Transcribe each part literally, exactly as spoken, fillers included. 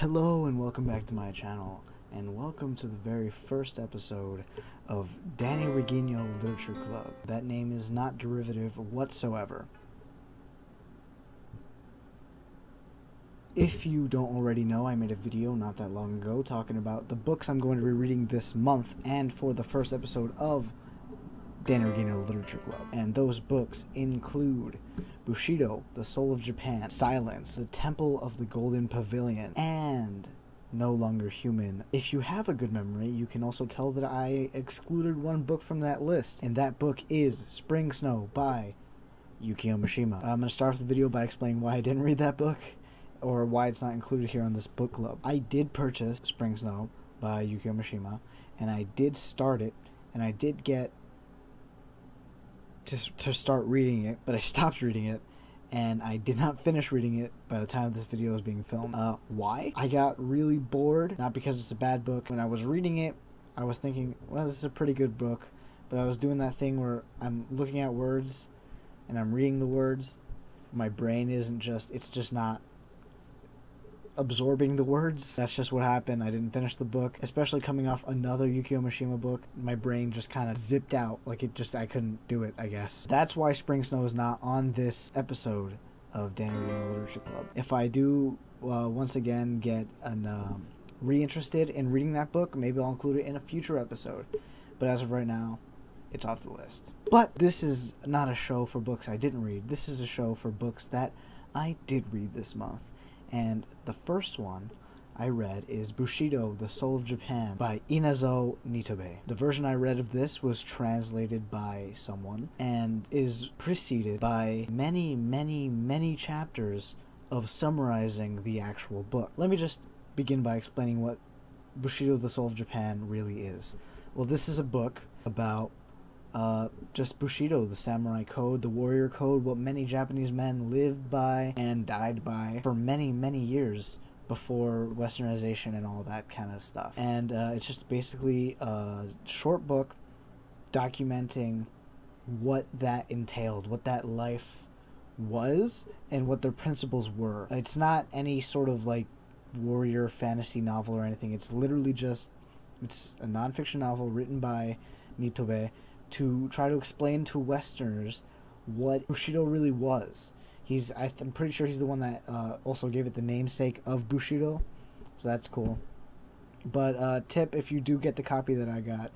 Hello and welcome back to my channel, and welcome to the very first episode of Danny Reguinho Literature Club. That name is not derivative whatsoever. If you don't already know, I made a video not that long ago talking about the books I'm going to be reading this month and for the first episode of Danny Reguinho Literature Club. And those books include Bushido: The Soul of Japan, Silence, The Temple of the Golden Pavilion, and No Longer Human. If you have a good memory, you can also tell that I excluded one book from that list, and that book is Spring Snow by Yukio Mishima. I'm going to start off the video by explaining why I didn't read that book, or why it's not included here on this book club. I did purchase Spring Snow by Yukio Mishima, and I did start it, and I did get To, to start reading it, but I stopped reading it, and I did not finish reading it by the time this video was being filmed. Uh, why? I got really bored, not because it's a bad book. When I was reading it, I was thinking, well, this is a pretty good book, but I was doing that thing where I'm looking at words, and I'm reading the words. My brain isn't just, it's just not absorbing the words. That's just what happened. I didn't finish the book, especially coming off another Yukio Mishima book. My brain just kind of zipped out, like it just, I couldn't do it, I guess. That's why Spring Snow is not on this episode of Danny Reguinho Literature Club. If I do uh, once again get an, um, reinterested in reading that book, maybe I'll include it in a future episode, but as of right now, it's off the list. But this is not a show for books I didn't read. This is a show for books that I did read this month. And the first one I read is Bushido: The Soul of Japan by Inazo Nitobe. The version I read of this was translated by someone and is preceded by many, many, many chapters of summarizing the actual book. Let me just begin by explaining what Bushido: The Soul of Japan really is. Well, this is a book about Uh, just Bushido, the samurai code, the warrior code, what many Japanese men lived by and died by for many, many years before westernization and all that kind of stuff. And uh, it's just basically a short book documenting what that entailed, what that life was, and what their principles were. It's not any sort of like warrior fantasy novel or anything. It's literally just, it's a nonfiction novel written by Nitobe to try to explain to Westerners what Bushido really was. He's, I th I'm pretty sure he's the one that uh, also gave it the namesake of Bushido, so that's cool. But uh, tip, if you do get the copy that I got,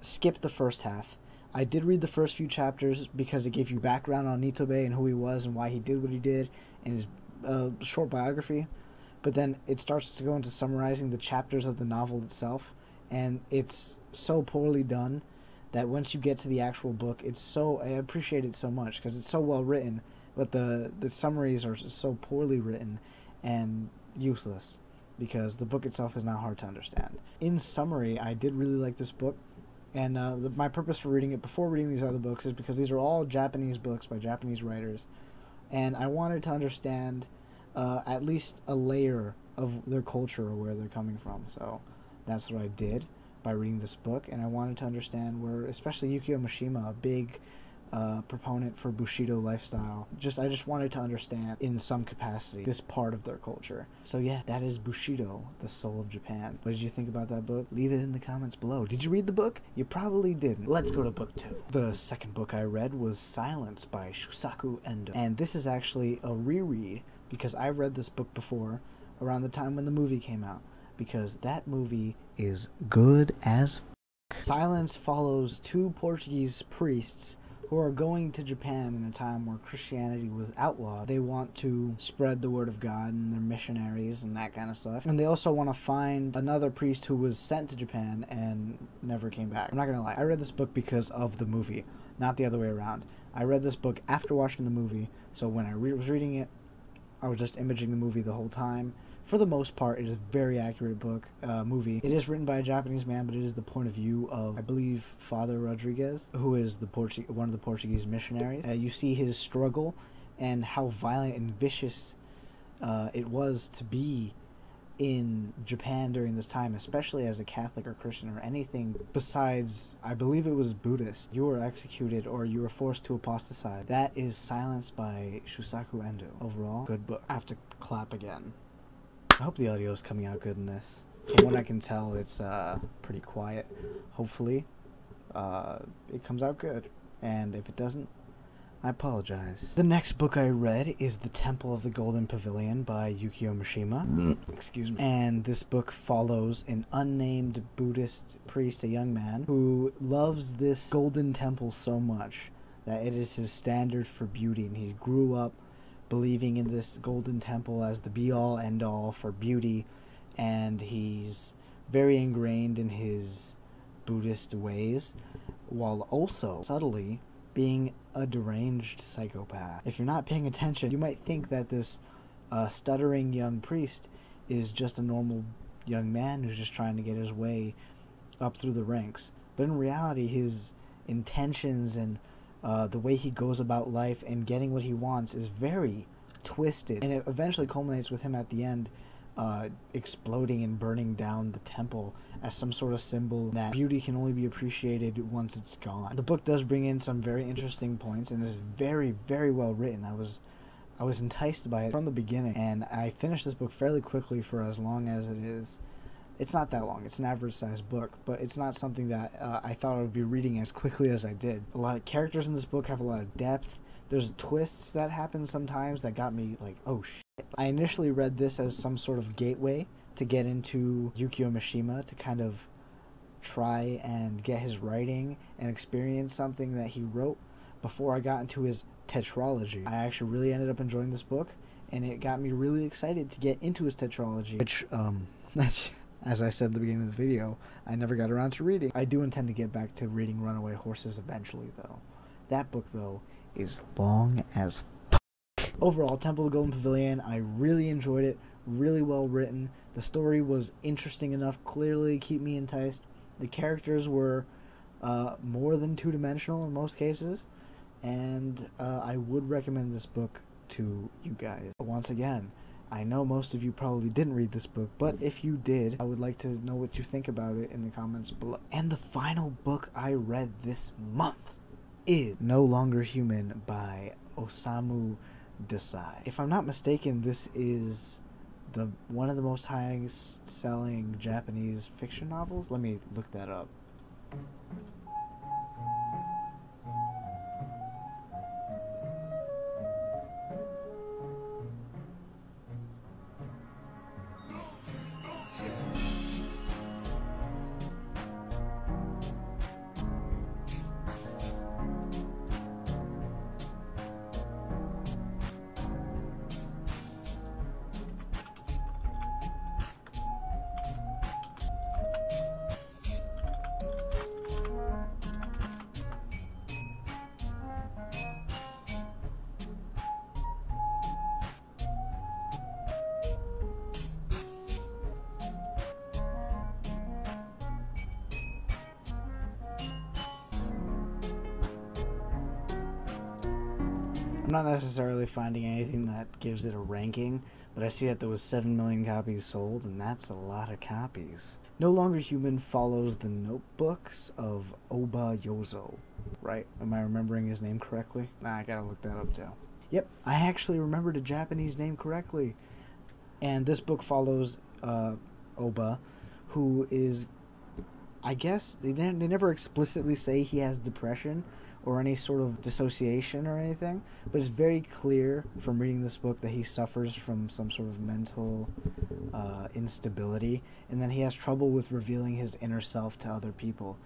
skip the first half. I did read the first few chapters because it gave you background on Nitobe and who he was and why he did what he did and his uh, short biography, but then it starts to go into summarizing the chapters of the novel itself, and it's so poorly done that once you get to the actual book, it's so, I appreciate it so much because it's so well written, but the, the summaries are so poorly written and useless because the book itself is not hard to understand. In summary, I did really like this book, and uh, the, my purpose for reading it before reading these other books is because these are all Japanese books by Japanese writers, and I wanted to understand uh, at least a layer of their culture or where they're coming from, so that's what I did by reading this book. And I wanted to understand where, especially Yukio Mishima, a big uh, proponent for Bushido lifestyle, just I just wanted to understand in some capacity this part of their culture. So yeah, that is Bushido: The Soul of Japan. What did you think about that book? Leave it in the comments below. Did you read the book? You probably didn't. Let's go to book two. The second book I read was Silence by Shusaku Endo, and this is actually a reread because I read this book before around the time when the movie came out, because that movie is good as f***. Silence follows two Portuguese priests who are going to Japan in a time where Christianity was outlawed. They want to spread the word of God, and they're missionaries and that kind of stuff. And they also want to find another priest who was sent to Japan and never came back. I'm not gonna lie, I read this book because of the movie, not the other way around. I read this book after watching the movie, so when I re was reading it, I was just imaging the movie the whole time. For the most part, it is a very accurate book, uh, movie. It is written by a Japanese man, but it is the point of view of, I believe, Father Rodriguez, who is the Portu one of the Portuguese missionaries. Uh, you see his struggle and how violent and vicious uh, it was to be in Japan during this time, especially as a Catholic or Christian or anything besides, I believe it was Buddhist. You were executed or you were forced to apostatize. That is Silence by Shusaku Endo. Overall, good book. I have to clap again. I hope the audio is coming out good in this. From what I can tell, it's uh, pretty quiet. Hopefully, uh, it comes out good. And if it doesn't, I apologize. The next book I read is The Temple of the Golden Pavilion by Yukio Mishima. Excuse me. And this book follows an unnamed Buddhist priest, a young man, who loves this golden temple so much that it is his standard for beauty. And he grew up believing in this golden temple as the be-all, end-all for beauty. And he's very ingrained in his Buddhist ways, while also subtly being a deranged psychopath. If you're not paying attention, you might think that this uh, stuttering young priest is just a normal young man who's just trying to get his way up through the ranks. But in reality, his intentions and uh, the way he goes about life and getting what he wants is very twisted. And it eventually culminates with him at the end uh, exploding and burning down the temple as some sort of symbol that beauty can only be appreciated once it's gone. The book does bring in some very interesting points and is very, very well written. I was I was enticed by it from the beginning, and I finished this book fairly quickly for as long as it is. It's not that long. It's an average-sized book, but it's not something that uh, I thought I would be reading as quickly as I did. A lot of characters in this book have a lot of depth. There's twists that happen sometimes that got me like, oh shit. I initially read this as some sort of gateway to get into Yukio Mishima, to kind of try and get his writing and experience something that he wrote before I got into his tetralogy. I actually really ended up enjoying this book, and it got me really excited to get into his tetralogy, which, um, as I said at the beginning of the video, I never got around to reading. I do intend to get back to reading Runaway Horses eventually, though. That book, though, is long as fuck. Overall, Temple of the Golden Pavilion, I really enjoyed it. Really well written. The story was interesting enough, clearly keep me enticed. The characters were uh, more than two-dimensional in most cases, and uh, I would recommend this book to you guys. Once again, I know most of you probably didn't read this book, but if you did, I would like to know what you think about it in the comments below. And the final book I read this month is No Longer Human by Osamu Dazai. If I'm not mistaken, this is The, one of the most highest selling Japanese fiction novels. Let me look that up. I'm not necessarily finding anything that gives it a ranking, but I see that there was seven million copies sold, and that's a lot of copies. No Longer Human follows the notebooks of Oba Yozo, right? Am I remembering his name correctly? Nah, I gotta look that up too. Yep, I actually remembered the Japanese name correctly. And this book follows uh, Oba, who is, I guess, they, didn't, they never explicitly say he has depression or any sort of dissociation or anything, but it's very clear from reading this book that he suffers from some sort of mental uh, instability, and then he has trouble with revealing his inner self to other people.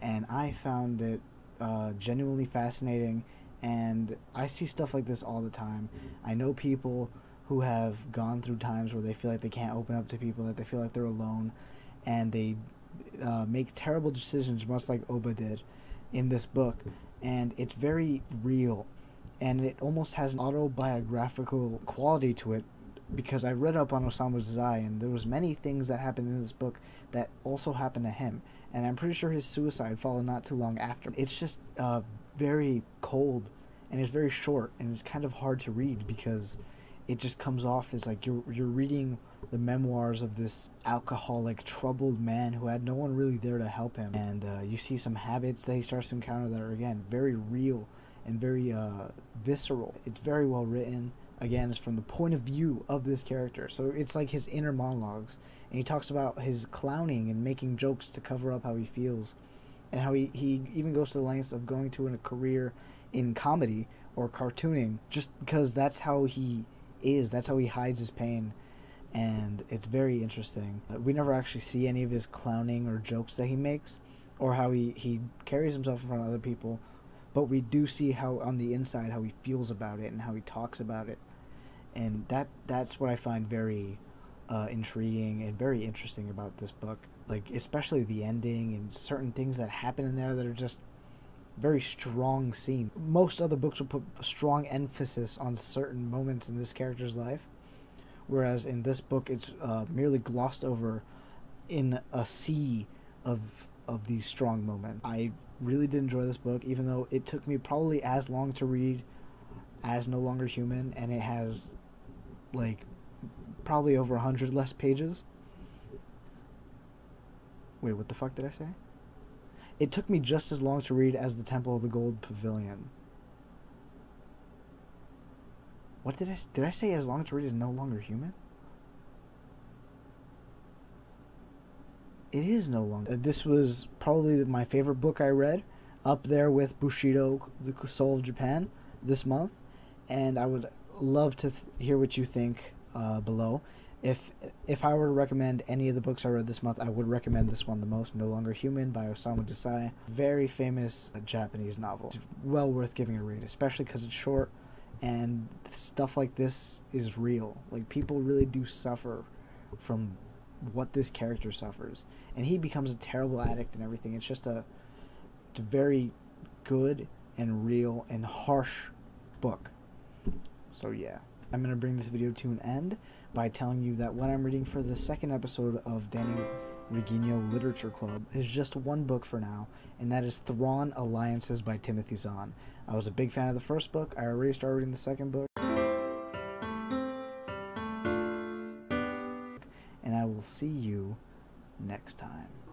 And I found it uh, genuinely fascinating, and I see stuff like this all the time. I know people who have gone through times where they feel like they can't open up to people, that they feel like they're alone, and they uh, make terrible decisions, much like Oba did in this book. And it's very real, and it almost has an autobiographical quality to it, because I read up on Osamu Dazai, and there was many things that happened in this book that also happened to him, and I'm pretty sure his suicide followed not too long after. It's just uh, very cold, and it's very short, and it's kind of hard to read because it just comes off as like you're, you're reading the memoirs of this alcoholic, troubled man who had no one really there to help him. And uh, you see some habits that he starts to encounter that are, again, very real and very uh, visceral. It's very well written. again, is from the point of view of this character. So it's like his inner monologues, and he talks about his clowning and making jokes to cover up how he feels, and how he, he even goes to the lengths of going to a career in comedy or cartooning just because that's how he is, that's how he hides his pain. And it's very interesting. We never actually see any of his clowning or jokes that he makes, or how he, he carries himself in front of other people, but we do see how on the inside how he feels about it and how he talks about it. And that that's what I find very uh, intriguing and very interesting about this book, like especially the ending and certain things that happen in there that are just very strong scene. Most other books will put a strong emphasis on certain moments in this character's life, whereas in this book it's uh, merely glossed over in a sea of of these strong moments. I really did enjoy this book, even though it took me probably as long to read as No Longer Human, and it has like probably over a hundred less pages. Wait, what the fuck did I say? It took me just as long to read as The Temple of the Golden Pavilion. What did I did I say as long to read is No Longer Human? It is no longer. This was probably my favorite book I read, up there with Bushido, The Soul of Japan, this month, and I would love to th hear what you think uh, below. If if I were to recommend any of the books I read this month, I would recommend this one the most, No Longer Human by Osamu Dazai. Very famous uh, Japanese novel. It's well worth giving a read, especially because it's short. And stuff like this is real. Like, people really do suffer from what this character suffers, and he becomes a terrible addict and everything. It's just a, it's a very good and real and harsh book. So yeah, I'm gonna bring this video to an end by telling you that what I'm reading for the second episode of Danny Reguinho Literature Club is just one book for now, and that is Thrawn Alliances by Timothy Zahn. I was a big fan of the first book. I already started reading the second book, and I will see you next time.